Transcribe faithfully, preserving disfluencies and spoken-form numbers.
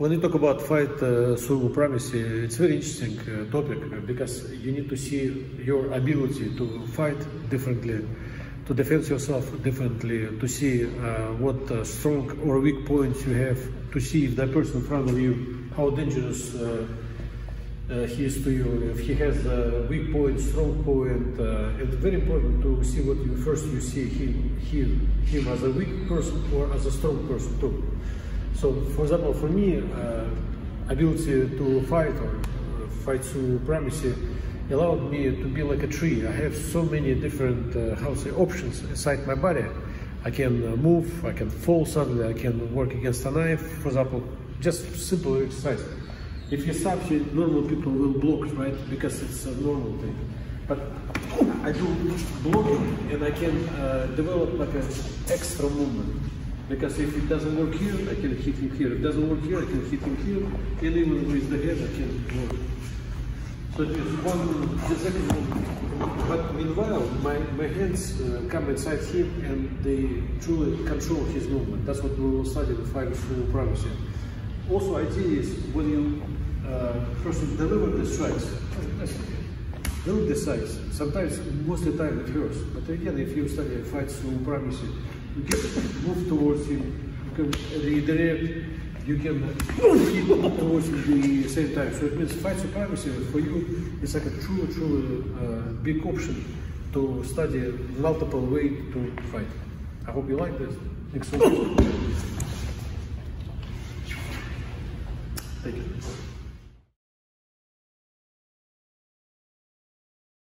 When you talk about fight uh, supremacy, it's very interesting uh, topic, because you need to see your ability to fight differently, to defend yourself differently, to see uh, what uh, strong or weak points you have, to see if the person in front of you, how dangerous uh, uh, he is to you, if he has a weak point, strong point. Uh, it's very important to see what you first you see him, him, him as a weak person or as a strong person too. So, for example, for me, uh, ability to fight or fight supremacy allowed me to be like a tree. I have so many different, uh, how to say, options inside my body. I can move, I can fall suddenly, I can work against a knife, for example, just simple exercise. If you stop, normal people will block, right? Because it's a normal thing. But I do blocking and I can uh, develop like an extra movement. Because if it doesn't work here, I can hit him here. If it doesn't work here, I can hit him here. And even with the head, I can work. So just one second. But meanwhile, my, my hands uh, come inside him and they truly control his movement. That's what we will study in Fight Supremacy. Also, idea is when you uh, first deliver the strikes, deliver the strikes. Sometimes, most of the time it hurts. But again, if you study Fight Supremacy, you can move towards him, you can redirect, you can hit towards him the same time. So it means fight supremacy for you is like a true, true uh, big option to study multiple ways to fight. I hope you like this. Thanks so much. Thank you.